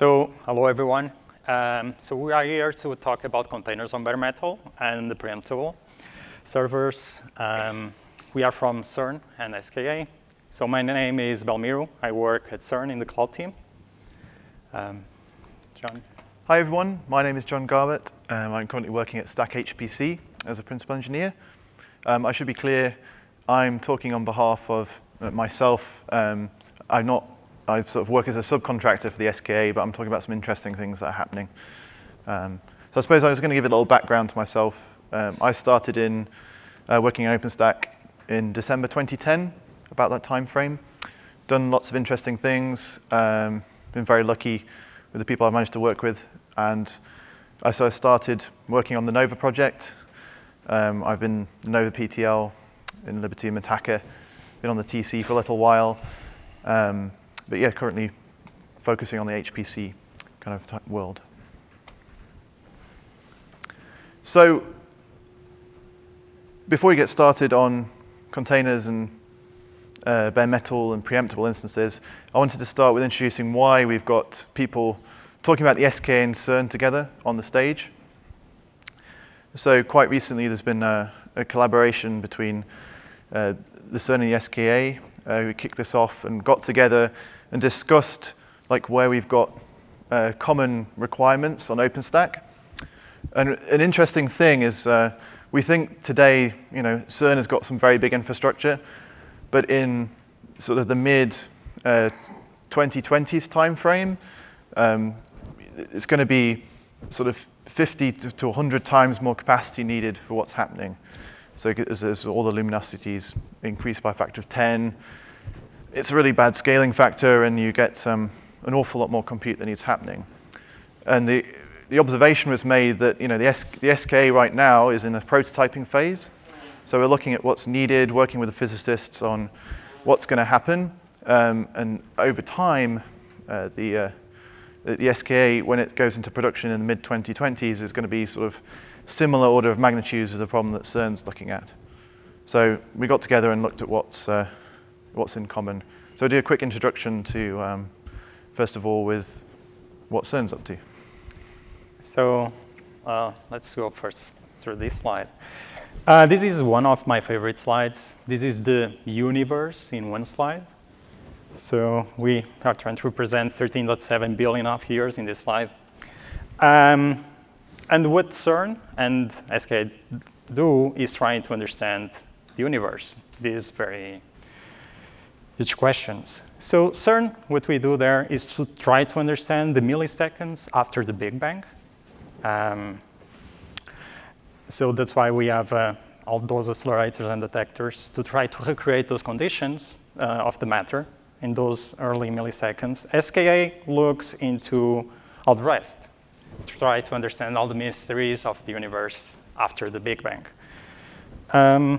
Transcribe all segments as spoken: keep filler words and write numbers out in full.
So hello, everyone. Um, so we are here to talk about containers on bare metal and the preemptible servers. Um, we are from CERN and S K A. So my name is Belmiro. I work at CERN in the cloud team. Um, John. Hi, everyone. My name is John Garbutt. Um, I'm currently working at Stack H P C as a principal engineer. Um, I should be clear, I'm talking on behalf of myself. Um, I'm not, I sort of work as a subcontractor for the S K A, but I'm talking about some interesting things that are happening. Um, so I suppose I was going to give a little background to myself. Um, I started in uh, working in OpenStack in December twenty ten, about that time frame. Done lots of interesting things. Um, been very lucky with the people I've managed to work with. And I sort of started working on the Nova project. Um, I've been Nova P T L in Liberty and Mitaka. Been on the T C for a little while. Um, but yeah, currently focusing on the H P C kind of world. So before we get started on containers and uh, bare metal and preemptible instances, I wanted to start with introducing why we've got people talking about the S K A and CERN together on the stage. So quite recently, there's been a, a collaboration between uh, the CERN and the S K A. Uh, we kicked this off and got together and discussed like where we've got uh, common requirements on OpenStack. And an interesting thing is uh, we think today, you know, CERN has got some very big infrastructure, but in sort of the mid uh, twenty twenties timeframe, um, it's going to be sort of fifty to one hundred times more capacity needed for what's happening. So as, as all the luminosities increase by a factor of ten, it's a really bad scaling factor, and you get um, an awful lot more compute than needs happening. And the The observation was made that you know, the, S the S K A right now is in a prototyping phase. So we're looking at what's needed, working with the physicists on what's going to happen. Um, and over time, uh, the, uh, the S K A, when it goes into production in the mid twenty twenties, is going to be sort of similar order of magnitudes as the problem that CERN's looking at. So we got together and looked at what's, uh, what's in common. So I'll do a quick introduction to, um, first of all, with what CERN's up to. So uh, let's go first through this slide. Uh, this is one of my favorite slides. This is the universe in one slide. So we are trying to represent thirteen point seven billion of years in this slide. Um, and what CERN and S K A do is trying to understand the universe, these very huge questions. So CERN, what we do there is to try to understand the milliseconds after the Big Bang. Um, so that's why we have uh, all those accelerators and detectors to try to recreate those conditions uh, of the matter in those early milliseconds. S K A looks into all the rest to try to understand all the mysteries of the universe after the Big Bang. Um,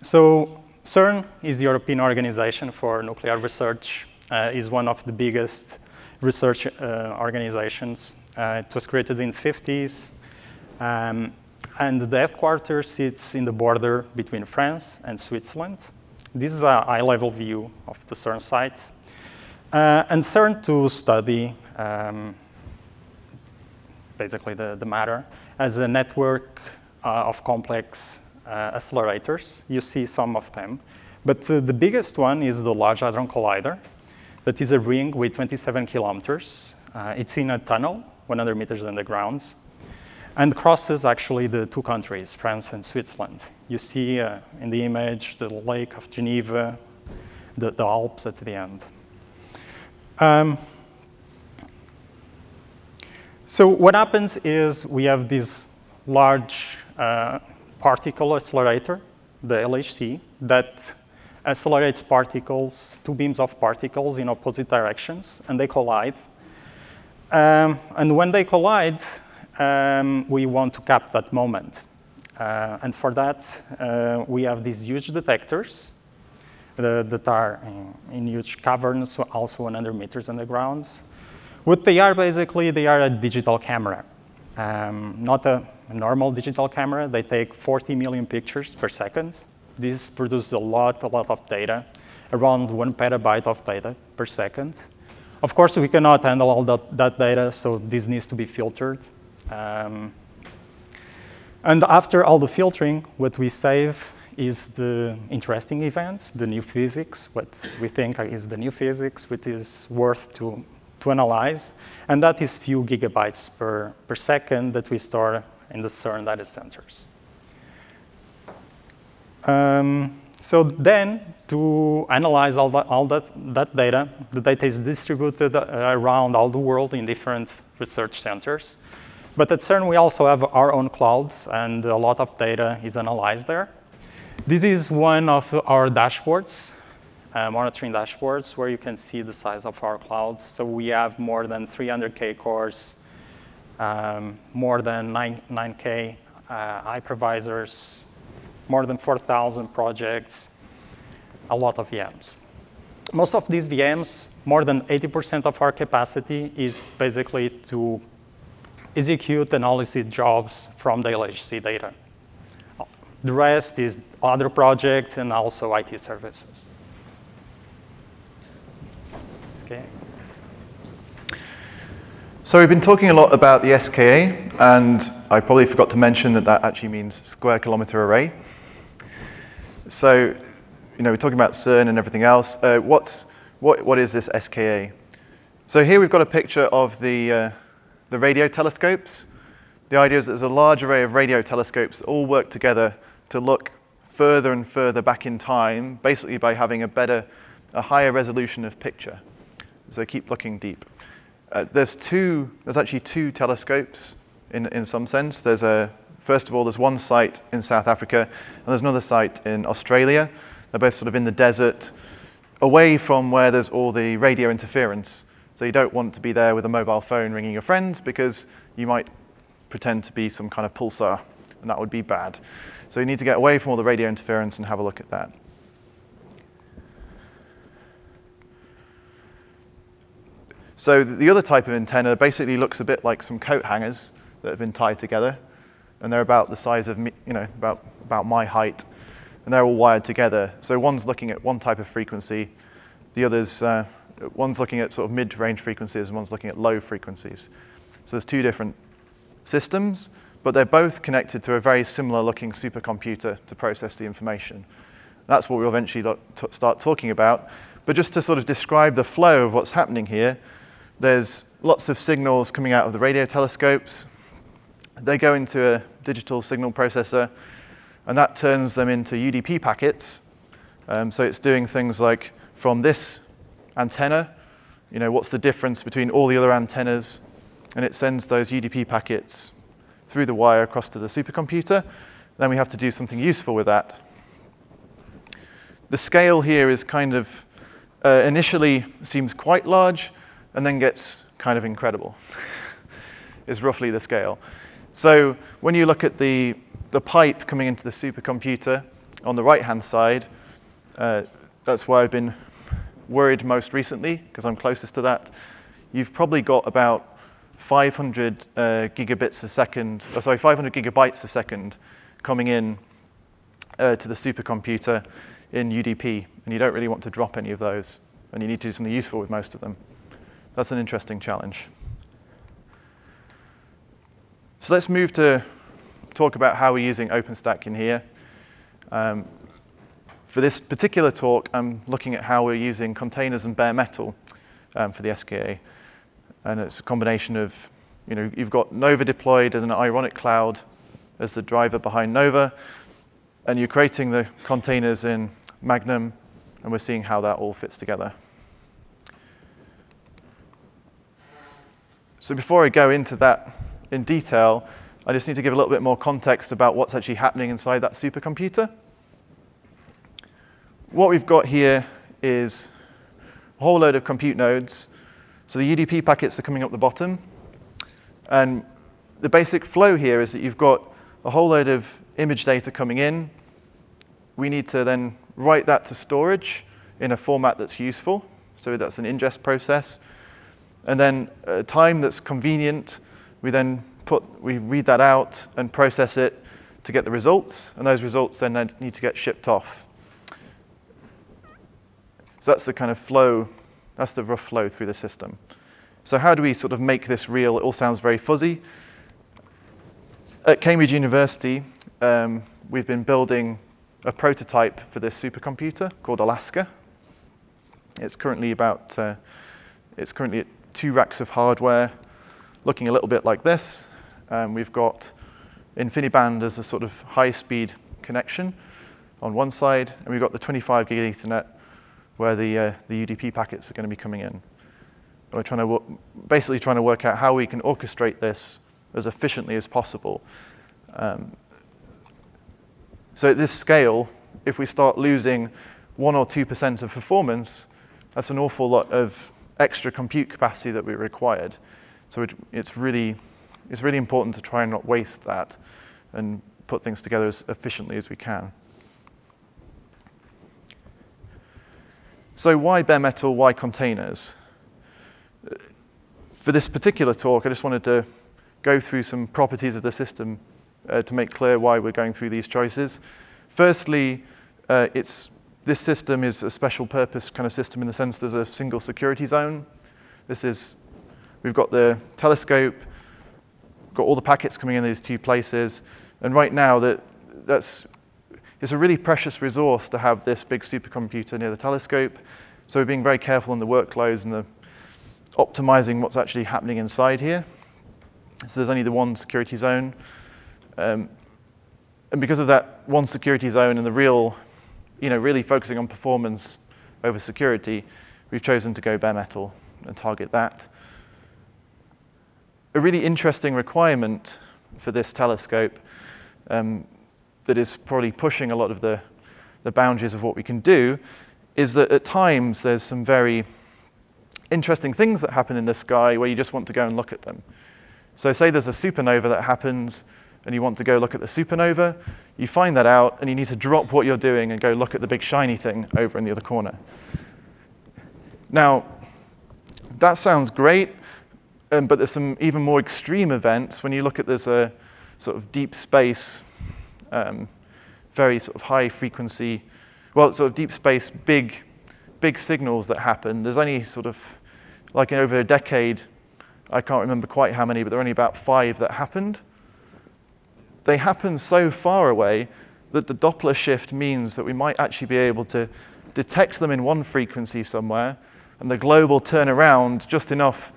so CERN is the European Organization for Nuclear Research. Uh, is one of the biggest research uh, organizations. Uh, it was created in the fifties, um, and the headquarters sits in the border between France and Switzerland. This is a high-level view of the CERN site. Uh, and CERN to study um, basically the, the matter as a network uh, of complex uh, accelerators. You see some of them. But the, the biggest one is the Large Hadron Collider. That is a ring with twenty-seven kilometers. Uh, it's in a tunnel, one hundred meters underground, and crosses actually the two countries, France and Switzerland. You see uh, in the image the Lake of Geneva, the, the Alps at the end. Um, so what happens is we have this large uh, particle accelerator, the L H C, that accelerates particles, two beams of particles in opposite directions, and they collide. Um, and when they collide, um, we want to cap that moment. Uh, and for that, uh, we have these huge detectors uh, that are in, in huge caverns, also one hundred meters underground. What they are basically, they are a digital camera. Um, not a normal digital camera. They take forty million pictures per second. This produces a lot, a lot of data, around one petabyte of data per second. Of course, we cannot handle all that, that data, so this needs to be filtered. Um, and after all the filtering, what we save is the interesting events, the new physics, what we think is the new physics, which is worth to, to analyze. And that is few gigabytes per, per second that we store in the CERN data centers. Um, so then, to analyze all, that, all that, that data, the data is distributed around all the world in different research centers. But at CERN, we also have our own clouds, and a lot of data is analyzed there. This is one of our dashboards, uh, monitoring dashboards, where you can see the size of our clouds. So we have more than three hundred K cores, um, more than nine K uh, hypervisors, more than four thousand projects, a lot of V Ms. Most of these V Ms, more than eighty percent of our capacity is basically to execute analysis jobs from the L H C data. The rest is other projects and also I T services. Okay. So we've been talking a lot about the S K A, and I probably forgot to mention that that actually means Square Kilometer Array. So, you know, we're talking about CERN and everything else. Uh, what's what? What is this S K A? So here we've got a picture of the uh, the radio telescopes. The idea is that there's a large array of radio telescopes that all work together to look further and further back in time, basically by having a better, a higher resolution of picture. So keep looking deep. Uh, there's two, there's actually two telescopes in, in some sense. There's a, first of all, there's one site in South Africa, and there's another site in Australia. They're both sort of in the desert, away from where there's all the radio interference. So you don't want to be there with a mobile phone ringing your friends, because you might pretend to be some kind of pulsar, and that would be bad. So you need to get away from all the radio interference and have a look at that. So the other type of antenna basically looks a bit like some coat hangers that have been tied together, and they're about the size of me, you know, about, about my height, and they're all wired together. So one's looking at one type of frequency, the other's, uh, one's looking at sort of mid-range frequencies, and one's looking at low frequencies. So there's two different systems, but they're both connected to a very similar looking supercomputer to process the information. That's what we'll eventually look, start talking about. But just to sort of describe the flow of what's happening here, there's lots of signals coming out of the radio telescopes. They go into a digital signal processor, and that turns them into U D P packets. Um, so it's doing things like, from this antenna, you know, what's the difference between all the other antennas? And it sends those U D P packets through the wire across to the supercomputer. Then we have to do something useful with that. The scale here is kind of, uh, initially seems quite large, and then gets kind of incredible, is roughly the scale. So when you look at the, the pipe coming into the supercomputer on the right-hand side, uh, that's why I've been worried most recently, because I'm closest to that. You've probably got about five hundred uh, gigabits a second, or sorry, five hundred gigabytes a second coming in uh, to the supercomputer in U D P, and you don't really want to drop any of those, and you need to do something useful with most of them. That's an interesting challenge. So let's move to talk about how we're using OpenStack in here. Um, for this particular talk, I'm looking at how we're using containers and bare metal um, for the S K A. And it's a combination of, you know, you've got Nova deployed as an Ironic cloud as the driver behind Nova, and you're creating the containers in Magnum, and we're seeing how that all fits together. So before I go into that in detail, I just need to give a little bit more context about what's actually happening inside that supercomputer. What we've got here is a whole load of compute nodes. So the U D P packets are coming up the bottom. And the basic flow here is that you've got a whole load of image data coming in. We need to then write that to storage in a format that's useful. So that's an ingest process. And then at a time that's convenient, we then put, we read that out and process it to get the results. And those results then need to get shipped off. So that's the kind of flow That's the rough flow through the system. So how do we sort of make this real? It all sounds very fuzzy. At Cambridge University, um, we've been building a prototype for this supercomputer called Alaska. It's currently about, uh, it's currently at two racks of hardware, looking a little bit like this. Um, we've got InfiniBand as a sort of high-speed connection on one side, and we've got the twenty-five gig Ethernet where the, uh, the U D P packets are going to be coming in. And we're trying to basically trying to work out how we can orchestrate this as efficiently as possible. Um, so at this scale, if we start losing one or two percent of performance, that's an awful lot of extra compute capacity that we required. So it, it's really it's really important to try and not waste that and put things together as efficiently as we can. So why bare metal, why containers? For this particular talk, I just wanted to go through some properties of the system uh, to make clear why we're going through these choices. Firstly, uh, it's, this system is a special purpose kind of system in the sense there's a single security zone. This is, we've got the telescope, got all the packets coming in these two places, and right now that, that's it's a really precious resource to have this big supercomputer near the telescope. So we're being very careful in the workloads and the optimizing what's actually happening inside here. So there's only the one security zone. Um, and because of that one security zone and the real, you know, really focusing on performance over security, we've chosen to go bare metal and target that. A really interesting requirement for this telescope um, that is probably pushing a lot of the, the boundaries of what we can do is that at times there's some very interesting things that happen in the sky where you just want to go and look at them. So say there's a supernova that happens and you want to go look at the supernova, you find that out and you need to drop what you're doing and go look at the big shiny thing over in the other corner. Now, that sounds great, um, but there's some even more extreme events when you look at this uh, sort of deep space Um, very sort of high frequency, well, sort of deep space, big, big signals that happen. There's only sort of, like over a decade, I can't remember quite how many, but there are only about five that happened. They happen so far away that the Doppler shift means that we might actually be able to detect them in one frequency somewhere, and the globe will turn around just enough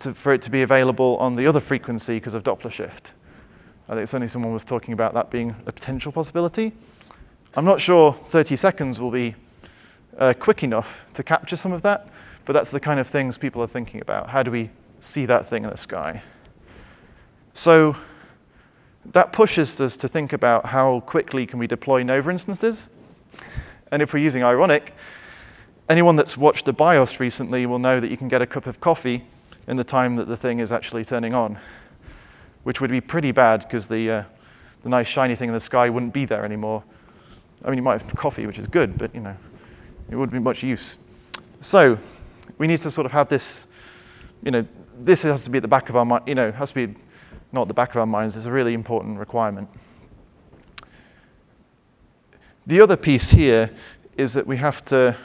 to, for it to be available on the other frequency because of Doppler shift. I think certainly someone was talking about that being a potential possibility. I'm not sure thirty seconds will be uh, quick enough to capture some of that, but that's the kind of things people are thinking about. How do we see that thing in the sky? So that pushes us to think about how quickly can we deploy Nova instances. And if we're using Ironic, anyone that's watched the BIOS recently will know that you can get a cup of coffee in the time that the thing is actually turning on, which would be pretty bad because the, uh, the nice shiny thing in the sky wouldn't be there anymore. I mean, you might have coffee, which is good, but you know, it wouldn't be much use. So we need to sort of have this, you know, this has to be at the back of our mind, you know, has to be not at the back of our minds. It's a really important requirement. The other piece here is that we have to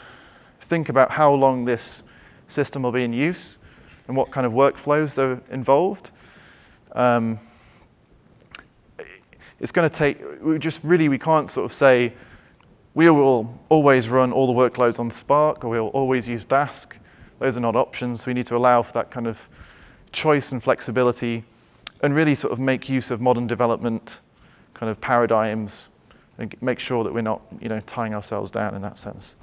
think about how long this system will be in use and what kind of workflows are involved. Um, it's going to take, we just really, we can't sort of say, we will always run all the workloads on Spark, or we'll always use Dask. Those are not options. We need to allow for that kind of choice and flexibility, and really sort of make use of modern development kind of paradigms, and make sure that we're not, you know, tying ourselves down in that sense.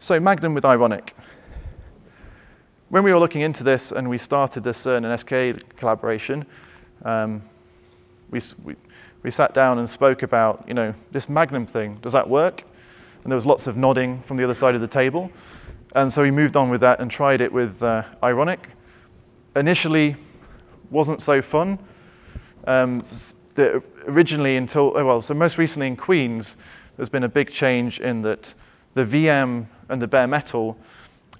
So Magnum with Ironic. When we were looking into this and we started the CERN and S K A collaboration, um, we, we, we sat down and spoke about, you know, this Magnum thing, does that work? And there was lots of nodding from the other side of the table. And so we moved on with that and tried it with uh, Ironic. Initially, wasn't so fun. Um, the, originally until, oh, well, so most recently in Queens, there's been a big change in that the V M and the bare metal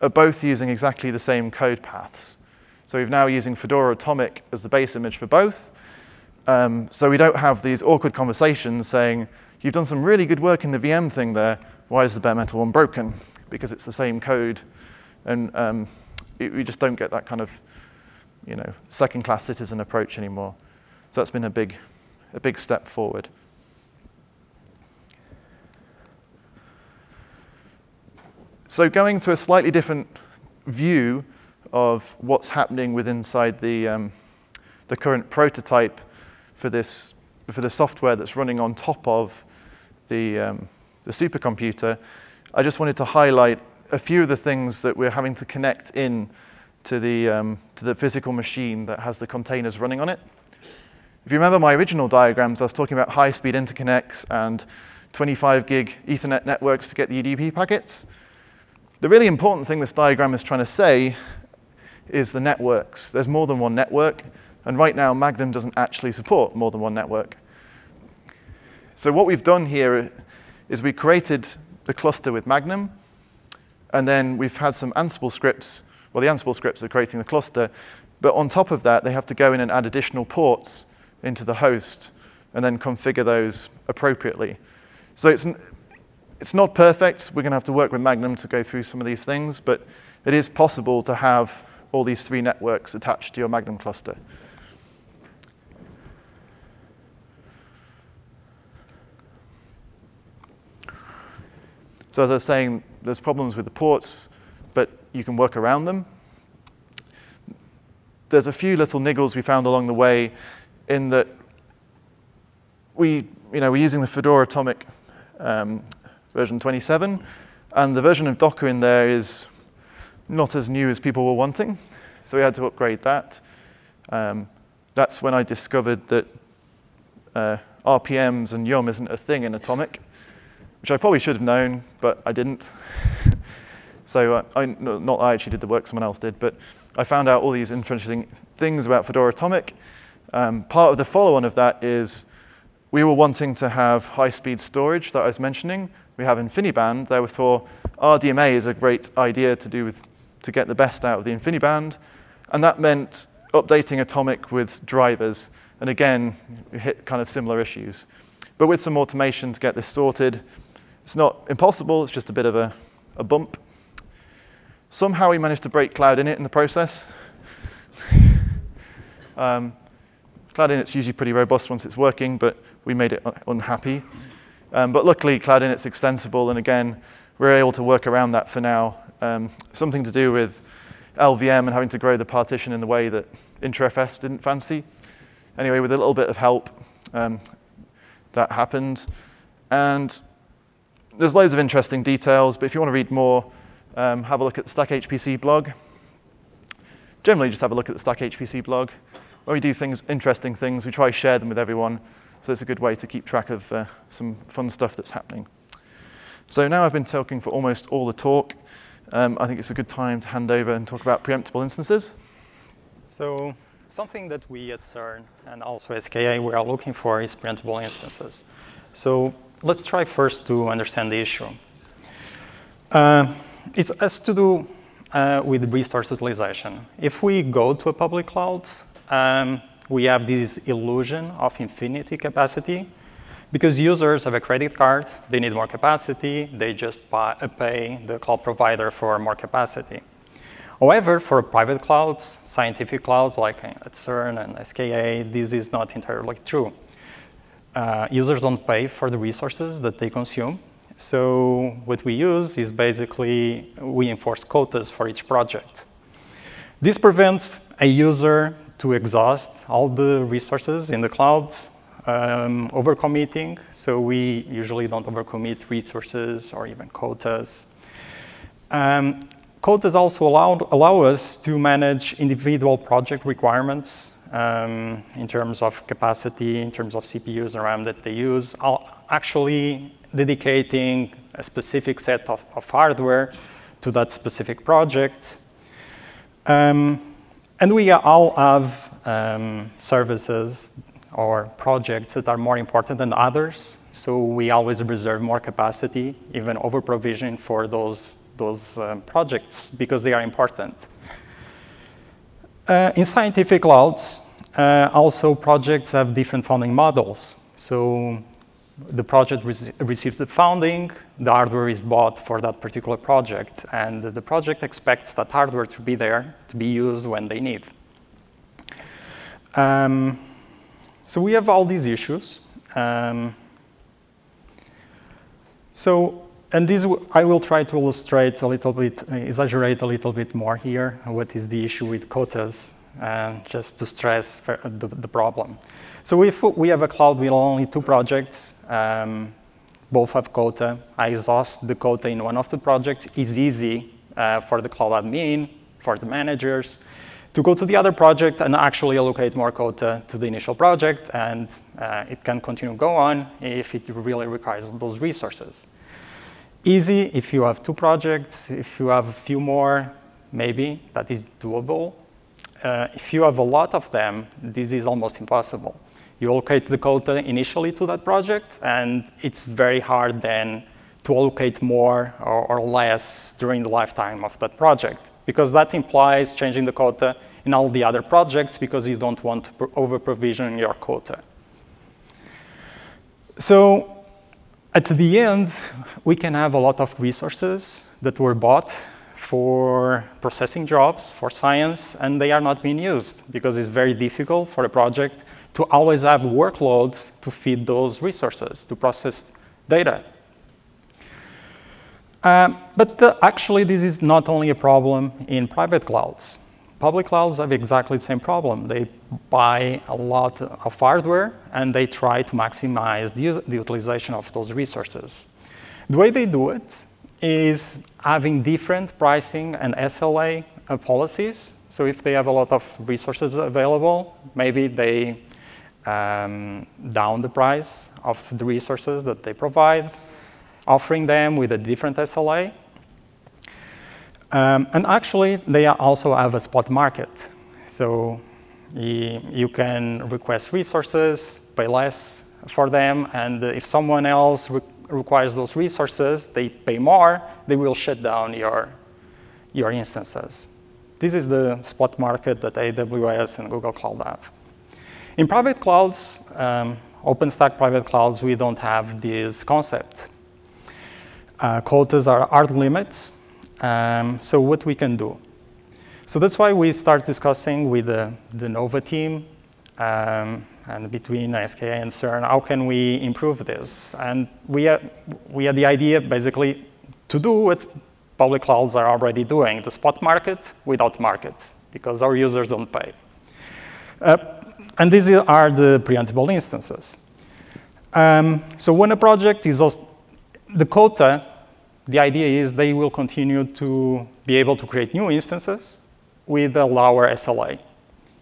are both using exactly the same code paths. So we're now using Fedora Atomic as the base image for both. Um, so we don't have these awkward conversations saying, you've done some really good work in the V M thing there, why is the bare metal one broken? Because it's the same code, and um, it, we just don't get that kind of, you know, second-class citizen approach anymore. So that's been a big, a big step forward. So going to a slightly different view of what's happening within inside the um, the current prototype for this for the software that's running on top of the um, the supercomputer, I just wanted to highlight a few of the things that we're having to connect in to the um, to the physical machine that has the containers running on it. If you remember my original diagrams, I was talking about high-speed interconnects and twenty-five gig Ethernet networks to get the U D P packets. The really important thing this diagram is trying to say is the networks. There's more than one network, and right now Magnum doesn't actually support more than one network. So what we've done here is we created the cluster with Magnum, and then we've had some Ansible scripts. Well, the Ansible scripts are creating the cluster, but on top of that, they have to go in and add additional ports into the host and then configure those appropriately. So it's an It's not perfect. We're going to have to work with Magnum to go through some of these things, but it is possible to have all these three networks attached to your Magnum cluster. So as I was saying, there's problems with the ports, but you can work around them. There's a few little niggles we found along the way in that we, you know, we're using the Fedora Atomic um, version twenty-seven, and the version of Docker in there is not as new as people were wanting, so we had to upgrade that. Um, that's when I discovered that uh, R P Ms and YUM isn't a thing in Atomic, which I probably should have known, but I didn't. so uh, I, not I actually did the work, someone else did, but I found out all these interesting things about Fedora Atomic. Um, part of the follow-on of that is we were wanting to have high-speed storage that I was mentioning. We have InfiniBand, therefore R D M A is a great idea to do with to get the best out of the InfiniBand, and that meant updating Atomic with drivers, and again, we hit kind of similar issues. But with some automation to get this sorted, it's not impossible, it's just a bit of a, a bump. Somehow we managed to break CloudInit in the process. um, CloudInit's usually pretty robust once it's working, but we made it un unhappy. Um, but luckily, CloudInit's extensible, and again, we're able to work around that for now. Um, something to do with L V M and having to grow the partition in the way that IntraFS didn't fancy. Anyway, with a little bit of help, um, that happened. And there's loads of interesting details, but if you want to read more, um, have a look at the Stack H P C blog. Generally, just have a look at the Stack H P C blog. When we do things, interesting things, we try to share them with everyone. So it's a good way to keep track of uh, some fun stuff that's happening. So now I've been talking for almost all the talk. Um, I think it's a good time to hand over and talk about preemptible instances. So something that we at CERN and also S K A we are looking for is preemptible instances. So let's try first to understand the issue. Uh, it has to do uh, with resource utilization. If we go to a public cloud, Um, we have this illusion of infinity capacity because users have a credit card, they need more capacity, they just buy, pay the cloud provider for more capacity. However, for private clouds, scientific clouds like at CERN and S K A, this is not entirely true. Uh, users don't pay for the resources that they consume, so what we use is basically we enforce quotas for each project. This prevents a user to exhaust all the resources in the clouds, um, overcommitting. So we usually don't overcommit resources or even quotas. Um, quotas also allowed, allow us to manage individual project requirements um, in terms of capacity, in terms of C P Us and RAM that they use, actually dedicating a specific set of, of hardware to that specific project. Um, And we all have um, services or projects that are more important than others, so we always reserve more capacity, even over-provision for those, those uh, projects because they are important. Uh, in scientific clouds, uh, also projects have different funding models, so the project rec receives the funding, the hardware is bought for that particular project, and the project expects that hardware to be there, to be used when they need. Um, so we have all these issues. Um, so, and this I will try to illustrate a little bit, exaggerate a little bit more here, what is the issue with quotas, uh, just to stress the, the problem. So if we have a cloud with only two projects, um, both have quota, I exhaust the quota in one of the projects, it's easy uh, for the cloud admin, for the managers, to go to the other project and actually allocate more quota to the initial project, and uh, it can continue go on if it really requires those resources. Easy if you have two projects, if you have a few more, maybe that is doable. Uh, if you have a lot of them, this is almost impossible. You allocate the quota initially to that project, and it's very hard then to allocate more or, or less during the lifetime of that project, because that implies changing the quota in all the other projects because you don't want to over-provision your quota. So, at the end, we can have a lot of resources that were bought for processing jobs, for science, and they are not being used because it's very difficult for a project to always have workloads to feed those resources, to process data. Um, but the, actually, this is not only a problem in private clouds. Public clouds have exactly the same problem. They buy a lot of hardware, and they try to maximize the, the utilization of those resources. The way they do it is having different pricing and S L A uh, policies. So if they have a lot of resources available, maybe they um, down the price of the resources that they provide, offering them with a different S L A. Um, and actually, they also have a spot market. So you can request resources, pay less for them, and if someone else re requires those resources, they pay more, they will shut down your, your instances. This is the spot market that A W S and Google Cloud have. In private clouds, um, OpenStack private clouds, we don't have this concept. Uh, quotas are hard limits. Um, so what we can do. So that's why we start discussing with the, the Nova team um, and between S K A and CERN, how can we improve this? And we had, we had the idea basically to do what public clouds are already doing, the spot market without market, because our users don't pay. Uh, and these are the preemptible instances. Um, so when a project is also, the quota, the idea is they will continue to be able to create new instances with a lower S L A.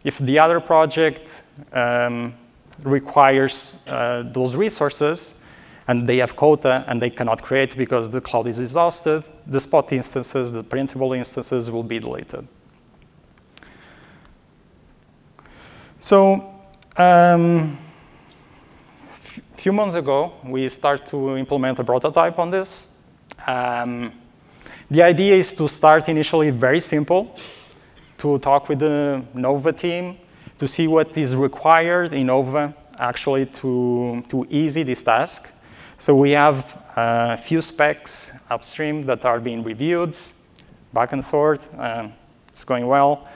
If the other project um, requires uh, those resources and they have quota and they cannot create because the cloud is exhausted, the spot instances, the printable instances will be deleted. So, um, a few months ago, we started to implement a prototype on this. Um, the idea is to start initially very simple, to talk with the Nova team, to see what is required in Nova actually to, to easy this task. So we have a few specs upstream that are being reviewed, back and forth, uh, it's going well.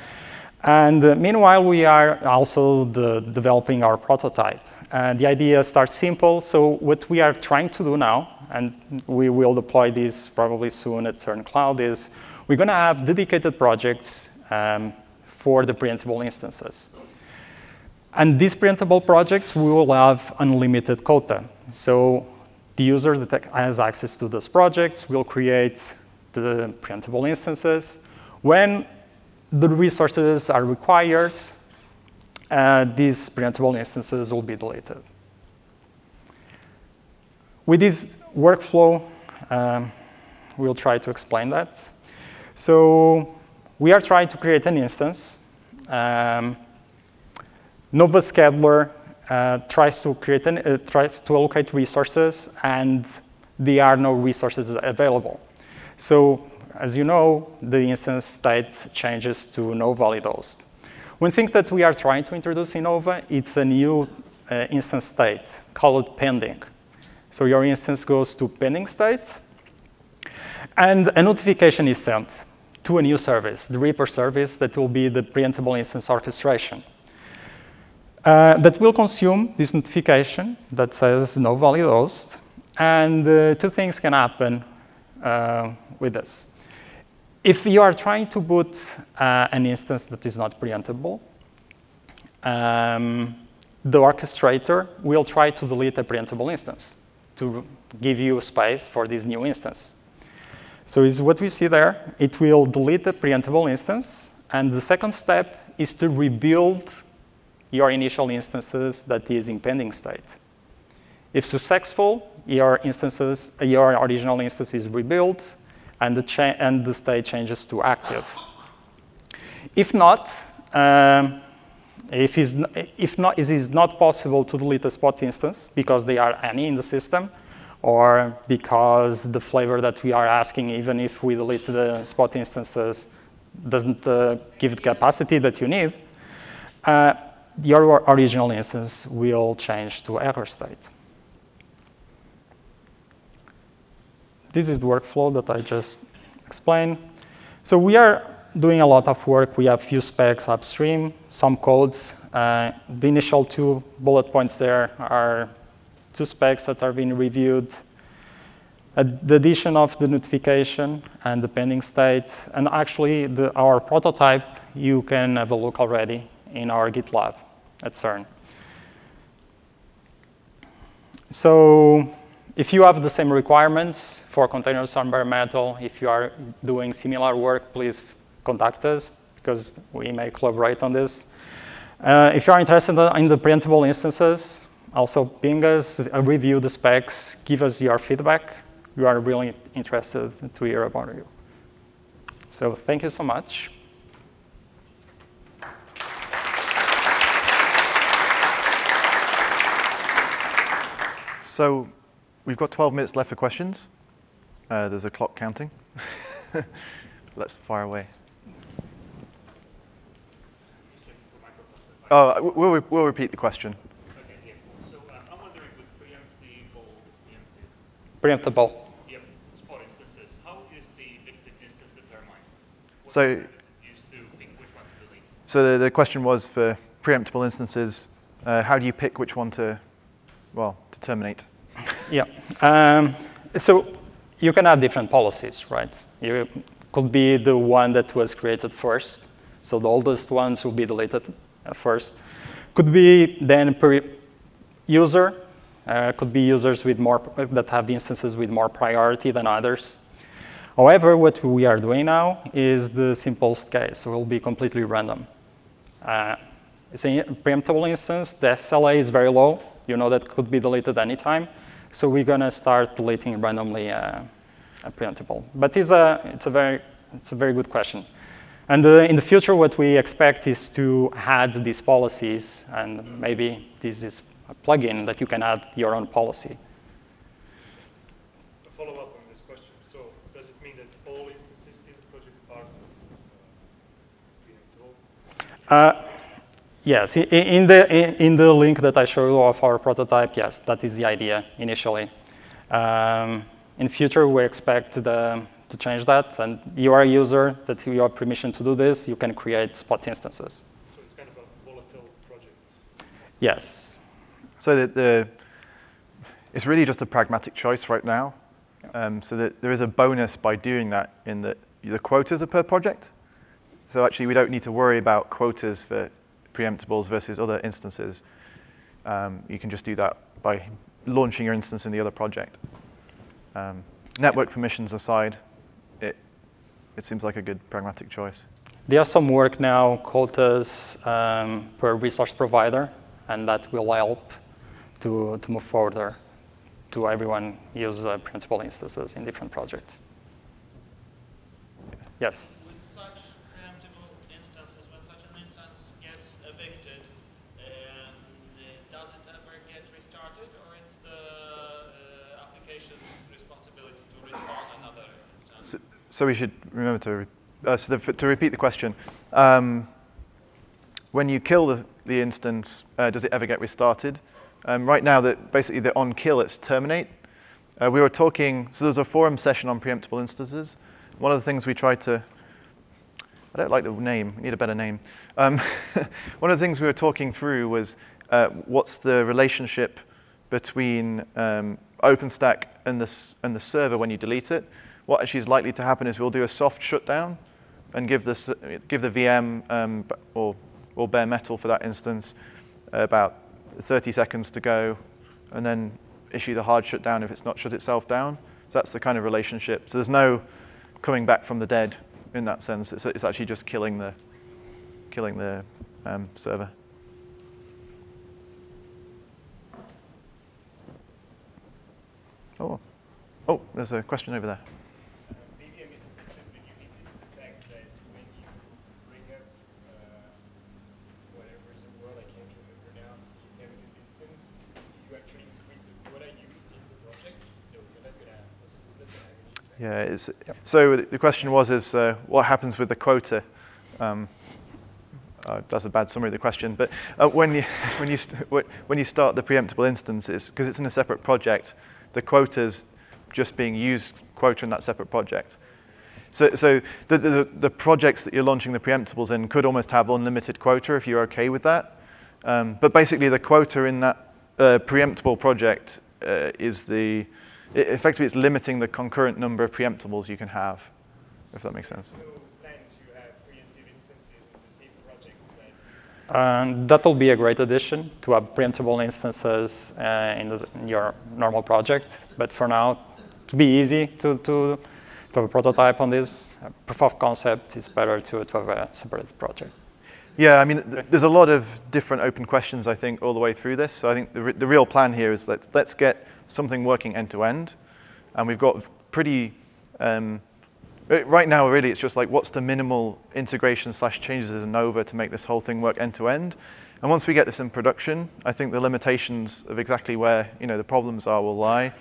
And uh, meanwhile, we are also the, developing our prototype. Uh, the idea starts simple, so what we are trying to do now, and we will deploy this probably soon at CERN Cloud, is we're going to have dedicated projects um, for the preemptible instances. And these preemptible projects, we will have unlimited quota. So the user that has access to those projects will create the preemptible instances. When the resources are required, uh, these preemptible instances will be deleted. With this workflow, um, we'll try to explain that. So we are trying to create an instance. Um, Nova Scheduler uh, tries to create an, uh, tries to allocate resources, and there are no resources available. So as you know, the instance state changes to no valid host. One thing that we are trying to introduce in Nova, it's a new uh, instance state called pending. So your instance goes to pending state. And a notification is sent to a new service, the Reaper service, that will be the preemptible instance orchestration. Uh, that will consume this notification that says no valid host. And uh, two things can happen uh, with this. If you are trying to boot uh, an instance that is not preemptible, um, the orchestrator will try to delete a preemptible instance to give you space for this new instance. So is what we see there. It will delete the preemptible instance. And the second step is to rebuild your initial instances that is in pending state. If successful, your, instances, your original instance is rebuilt, and the, and the state changes to active. If not, um, if, it's, if not, it is not possible to delete a spot instance because they are any in the system, or because the flavor that we are asking, even if we delete the spot instances, doesn't uh, give the capacity that you need, uh, your original instance will change to error state. This is the workflow that I just explained. So we are doing a lot of work. We have few specs upstream, some codes. Uh, the initial two bullet points there are two specs that are being reviewed, uh, the addition of the notification and the pending state. And actually, the, our prototype, you can have a look already in our GitLab at CERN. So if you have the same requirements for containers on bare metal, if you are doing similar work, please contact us, because we may collaborate on this. Uh, if you are interested in the preemptible instances, also ping us, review the specs, give us your feedback. We are really interested to hear about you. So thank you so much. So we've got twelve minutes left for questions. Uh, there's a clock counting. Let's fire away. Oh, we'll, re we'll repeat the question. Okay, yeah, cool. So uh, I'm wondering, with preemptible, preemptive, preemptible. Yeah, spot instances, how is the victim instance determined? What so, is used to pick which one to delete? So the, the question was for preemptible instances, uh, how do you pick which one to, well, to terminate? Yeah. Um, so you can have different policies, right? You could be the one that was created first. So the oldest ones will be deleted first. Could be then per user. Uh, could be users with more that have instances with more priority than others. However, what we are doing now is the simplest case. So it will be completely random. Uh, it's a preemptible instance. The S L A is very low. You know that could be deleted anytime. So we're going to start deleting randomly uh, a preemptible. But it's a, it's, a very, it's a very good question. And uh, in the future, what we expect is to add these policies. And maybe this is a plugin that you can add your own policy. A follow-up on this question. So does it mean that all instances in the project are preemptible? Uh, Yes, in the, in the link that I showed you of our prototype, yes, that is the idea initially. Um, in future, we expect the, to change that. And you are a user that you have permission to do this. You can create spot instances. So it's kind of a volatile project. Yes. So the, the, it's really just a pragmatic choice right now. Yeah. Um, so that there is a bonus by doing that in that the quotas are per project. So actually, we don't need to worry about quotas for preemptibles versus other instances. Um, you can just do that by launching your instance in the other project. Um, network permissions aside, it, it seems like a good pragmatic choice. There are some work now, quotas um, per resource provider, and that will help to, to move forward there, to everyone use uh, preemptible instances in different projects. Yes? So we should remember to, uh, so the, to repeat the question. Um, when you kill the, the instance, uh, does it ever get restarted? Um, right now, the, basically the on kill, it's terminate. Uh, we were talking, so there's a forum session on preemptible instances. One of the things we tried to, I don't like the name, we need a better name. Um, one of the things we were talking through was uh, what's the relationship between um, OpenStack and the, and the server when you delete it. What actually is likely to happen is we'll do a soft shutdown and give the, give the V M um, or, or bare metal for that instance about thirty seconds to go, and then issue the hard shutdown if it's not shut itself down. So that's the kind of relationship. So there's no coming back from the dead in that sense. It's, it's actually just killing the, killing the um, server. Oh, oh, there's a question over there. Yeah, it's, so the question was, is uh, what happens with the quota? Um, uh, that's a bad summary of the question. But uh, when, you, when, you st when you start the preemptible instance, because it's in a separate project, the quota's just being used quota in that separate project. So, so the, the, the projects that you're launching the preemptibles in could almost have unlimited quota if you're OK with that. Um, but basically, the quota in that uh, preemptible project uh, is the... It, effectively, it's limiting the concurrent number of preemptibles you can have, if that makes sense. No plan to have preemptive instances in the same project, right? Um, that'll be a great addition to have preemptible instances uh, in, the, in your normal project. But for now, to be easy to, to, to have a prototype on this, uh, proof of concept, it's better to, to have a separate project. Yeah, I mean, th there's a lot of different open questions, I think, all the way through this. So I think the, re the real plan here is let's, let's get something working end-to-end. And we've got pretty, um, right now, really, it's just like, what's the minimal integration slash changes in Nova to make this whole thing work end-to-end? And once we get this in production, I think the limitations of exactly where you know the problems are will lie.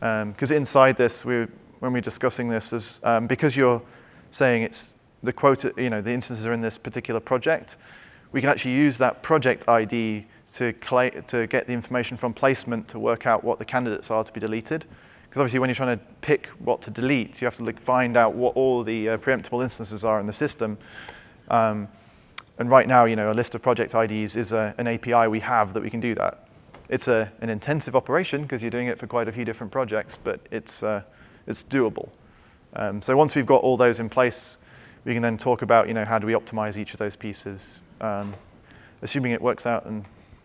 Because um, inside this, we, when we're discussing this, is, um, because you're saying it's the quota, you know, the instances are in this particular project, we can actually use that project I D to, to get the information from placement to work out what the candidates are to be deleted. Because obviously when you're trying to pick what to delete, you have to like, find out what all the uh, preemptible instances are in the system. Um, and right now, you know, a list of project I Ds is a, an A P I we have that we can do that. It's a, an intensive operation because you're doing it for quite a few different projects, but it's, uh, it's doable. Um, so once we've got all those in place, we can then talk about, you know, how do we optimize each of those pieces, um, assuming it works out and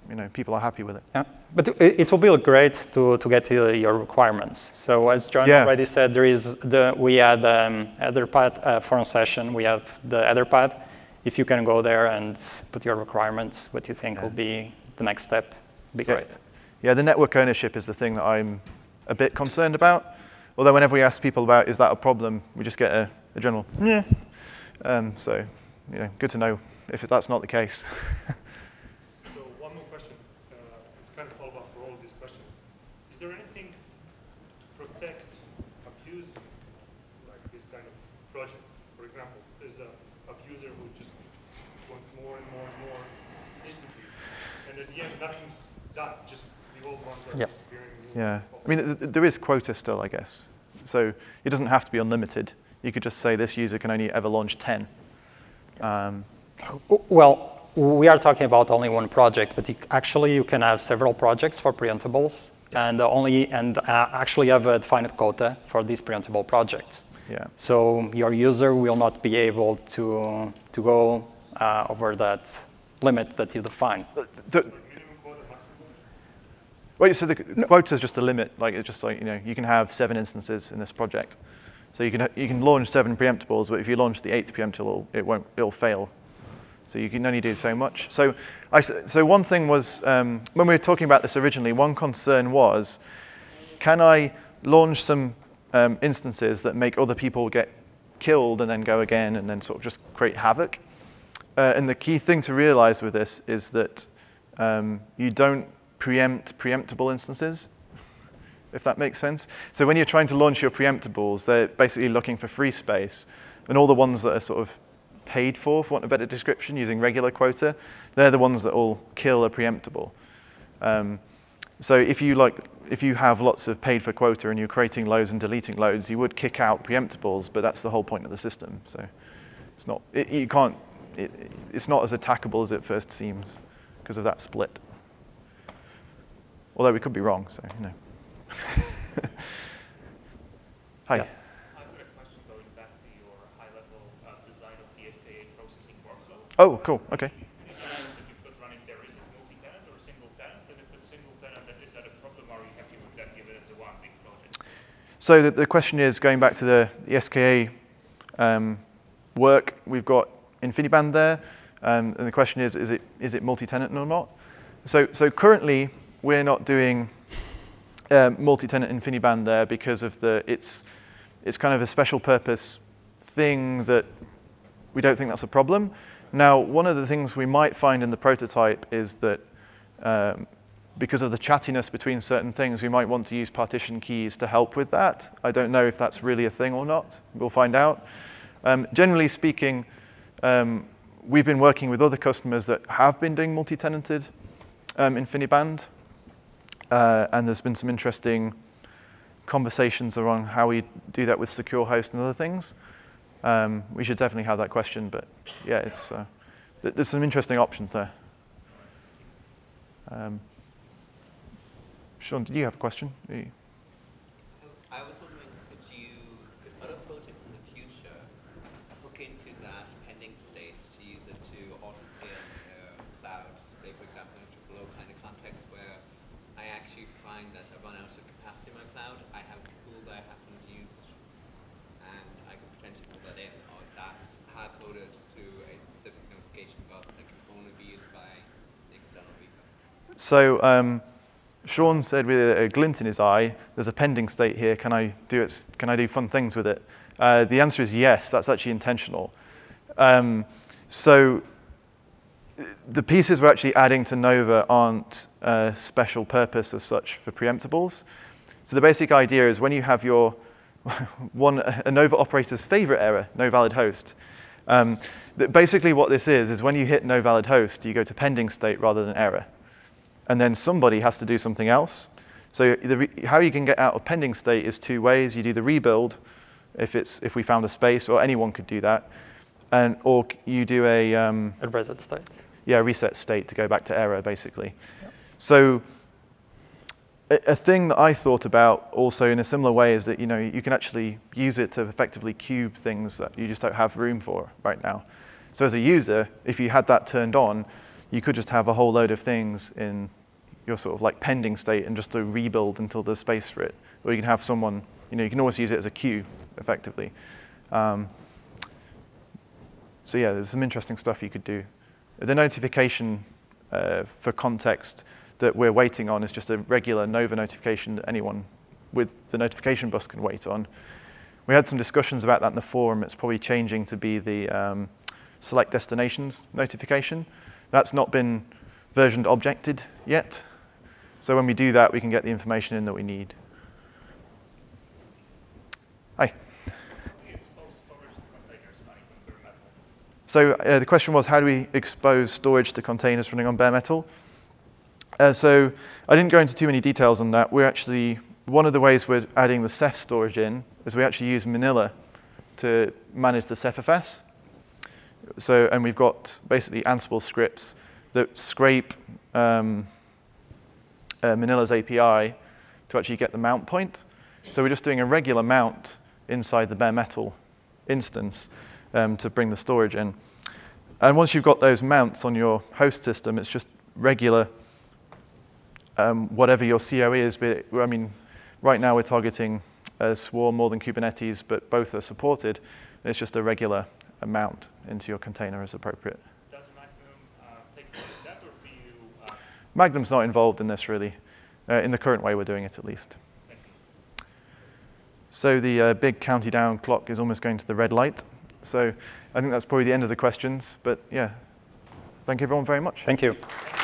you know, people are happy with it. Yeah, but it, it will be great to, to get uh, your requirements. So as John yeah. already said, there is the, we had um, Etherpad uh, forum session. We have the Etherpad. If you can go there and put your requirements, what you think yeah. will be the next step, be yeah. great. Yeah, the network ownership is the thing that I'm a bit concerned about. Although whenever we ask people about, is that a problem, we just get a, a general, yeah. Um, so, you know, good to know if that's not the case. So, one more question. Uh, it's kind of follow up for all these questions. Is there anything to protect, abuse, like this kind of project? For example, there's a abuser who just wants more and more and more instances, and at the end, nothing's done. Just the old ones are disappearing. Yeah. I mean, there is quota still, I guess. So it doesn't have to be unlimited. You could just say this user can only ever launch ten. Um, well, we are talking about only one project, but you, actually you can have several projects for preemptibles, and only and uh, actually have a defined quota for these preemptible projects. Yeah. So your user will not be able to to go uh, over that limit that you define. The, the, wait, so the no. quota is just a limit. Like it's just like you know you can have seven instances in this project. So you can, you can launch seven preemptibles, but if you launch the eighth preemptible, it won't, it'll fail. So you can only do so much. So, I, so one thing was, um, when we were talking about this originally, one concern was, can I launch some um, instances that make other people get killed and then go again and then sort of just create havoc? Uh, and the key thing to realize with this is that um, you don't preempt preemptible instances, if that makes sense. So when you're trying to launch your preemptibles, they're basically looking for free space. And all the ones that are sort of paid for, for want of a better description, using regular quota, they're the ones that all kill a preemptible. Um, so if you like, if you have lots of paid for quota and you're creating loads and deleting loads, you would kick out preemptibles, but that's the whole point of the system. So it's not, it, you can't, it, it's not as attackable as it first seems because of that split. Although we could be wrong, so, you know. Hi. Yes. I've got a question going back to your high level uh, design of the S K A processing workflow. Oh, cool, okay. So the question is, going back to the, the S K A um, work, we've got InfiniBand there, um, and the question is, is it, is it multi-tenant or not? So, so currently, we're not doing uh, multi-tenant InfiniBand there because of the, it's, it's kind of a special purpose thing that we don't think that's a problem. Now, one of the things we might find in the prototype is that um, because of the chattiness between certain things, we might want to use partition keys to help with that. I don't know if that's really a thing or not. We'll find out. Um, generally speaking, um, we've been working with other customers that have been doing multi-tenanted um, InfiniBand, uh, and there's been some interesting conversations around how we do that with secure host and other things. Um, we should definitely have that question, but yeah, it's uh, th there's some interesting options there. Um, Sean, did you have a question? You... I was wondering, could you, could other projects in the future hook into that pending space to use it to auto-scale their cloud, say, for example, in a TripleO kind of context where I actually find that I run out of capacity in my cloud, I have a tool that I haven't used, and I could potentially pull that in, or is that hard-coded through a specific notification bus that can only be used by an external repo? So, um, Sean said with a glint in his eye, there's a pending state here, can I do, it, can I do fun things with it? Uh, the answer is yes, that's actually intentional. Um, so the pieces we're actually adding to Nova aren't uh, special purpose as such for preemptibles. So the basic idea is when you have your one, a Nova operator's favorite error, no valid host, um, that basically what this is, is when you hit no valid host, you go to pending state rather than error. And then somebody has to do something else. So the, how you can get out of pending state is two ways. You do the rebuild, if, it's, if we found a space, or anyone could do that. And, or you do a... Um, a reset state. Yeah, a reset state to go back to error, basically. Yep. So a, a thing that I thought about also in a similar way is that you, know, you can actually use it to effectively cube things that you just don't have room for right now. So as a user, if you had that turned on, you could just have a whole load of things in your sort of like pending state and just do rebuild until there's space for it. Or you can have someone, you know, you can always use it as a queue, effectively. Um, so yeah, there's some interesting stuff you could do. The notification uh, for context that we're waiting on is just a regular Nova notification that anyone with the notification bus can wait on. We had some discussions about that in the forum. It's probably changing to be the um, select destinations notification. That's not been versioned objected yet. So when we do that, we can get the information in that we need. Hi. So uh, the question was, how do we expose storage to containers running on bare metal? Uh, so I didn't go into too many details on that. We're actually, one of the ways we're adding the Ceph storage in is we actually use Manila to manage the CephFS. So, and we've got basically Ansible scripts that scrape um, uh, Manila's A P I to actually get the mount point. So we're just doing a regular mount inside the bare metal instance um, to bring the storage in. And once you've got those mounts on your host system, it's just regular, um, whatever your C O E is. But I mean, right now we're targeting uh, Swarm more than Kubernetes, but both are supported. It's just a regular mount into your container as appropriate. Does Magnum uh, take care of that, or do you? Uh... Magnum's not involved in this really, uh, in the current way we're doing it at least. Thank you. So the uh, big county down clock is almost going to the red light. So I think that's probably the end of the questions. But yeah, thank you everyone very much. Thank you. Thank you.